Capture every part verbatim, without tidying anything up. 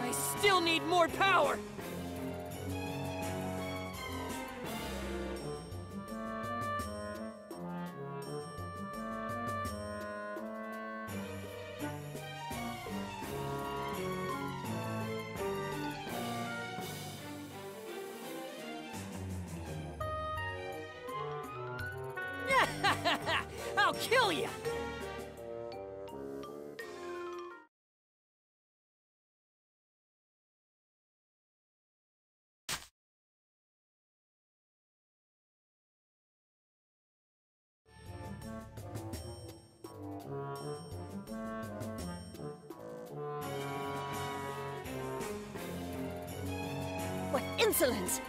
I still need more power! I'll kill ya! What insolence!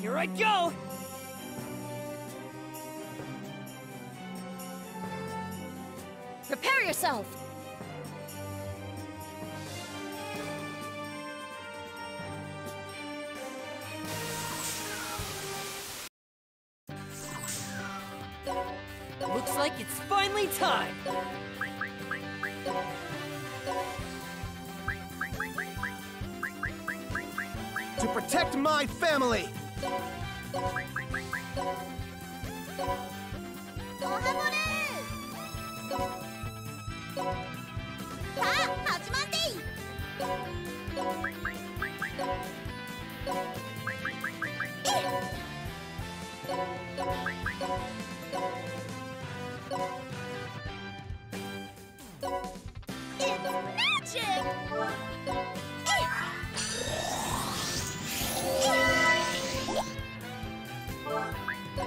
Here I go! Prepare yourself! Looks like it's finally time! To protect my family!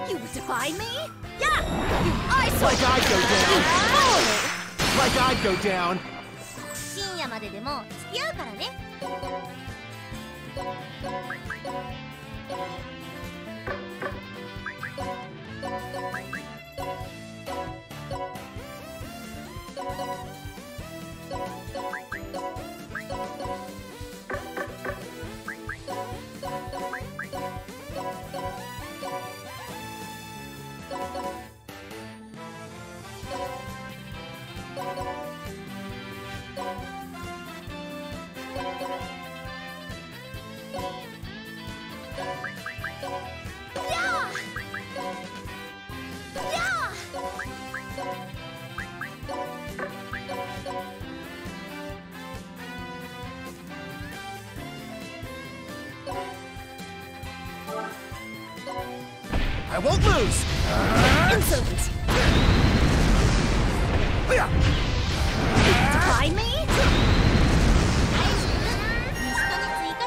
It's magic! You defy me? Yeah! You eyesore! Like I'd go down! You fool! Like I'd go down! 深夜まででも付き合うからね。I won't lose! Insolent! You defy me? Insolent!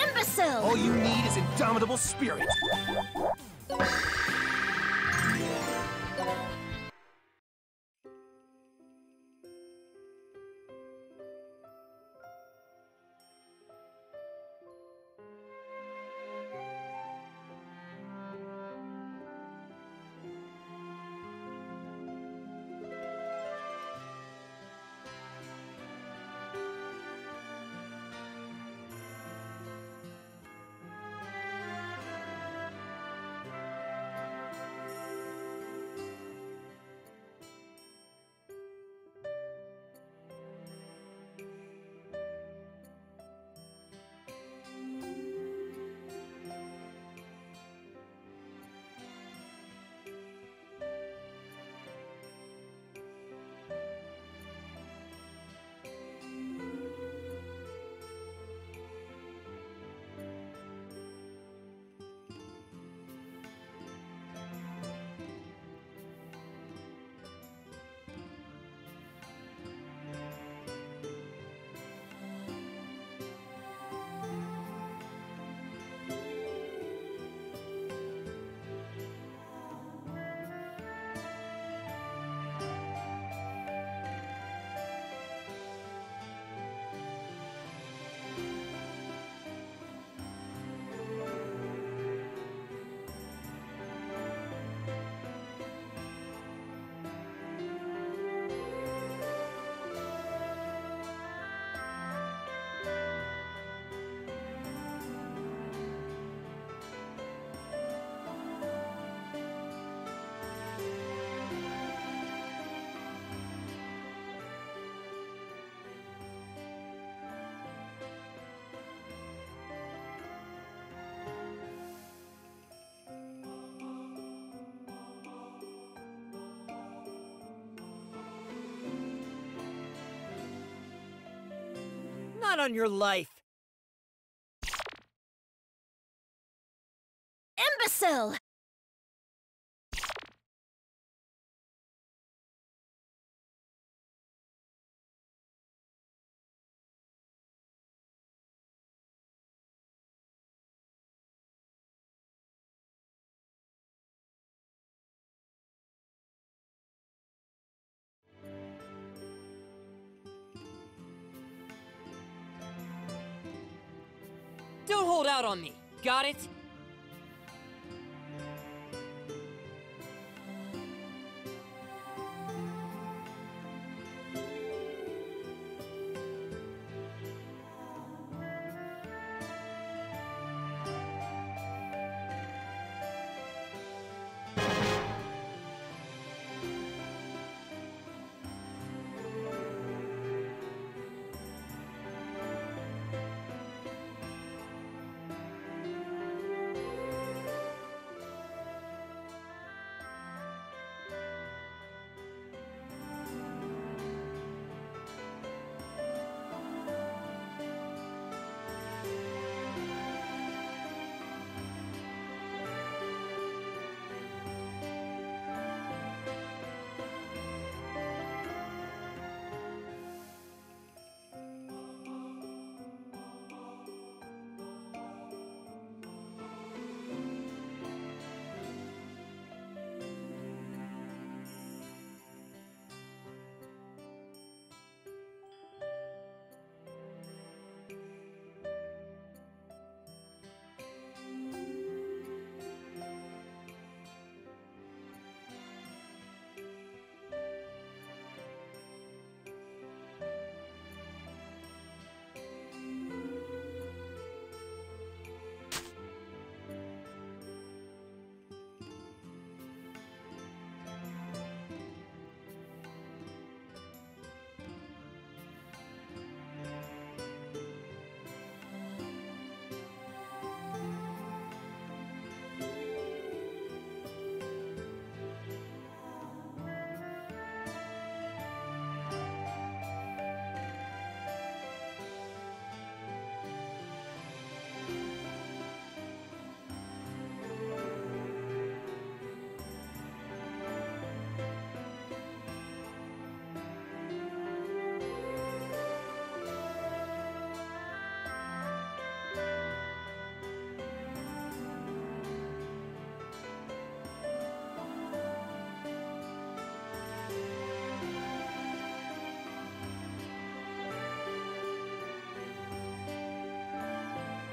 Imbecile! All you need is indomitable spirit! Not on your life! Imbecile! Don't hold out on me! Got it?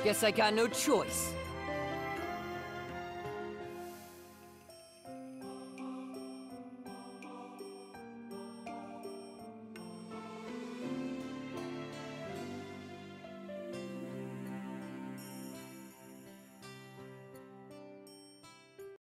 Guess I got no choice.